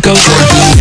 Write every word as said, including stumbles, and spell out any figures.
Go, go, go.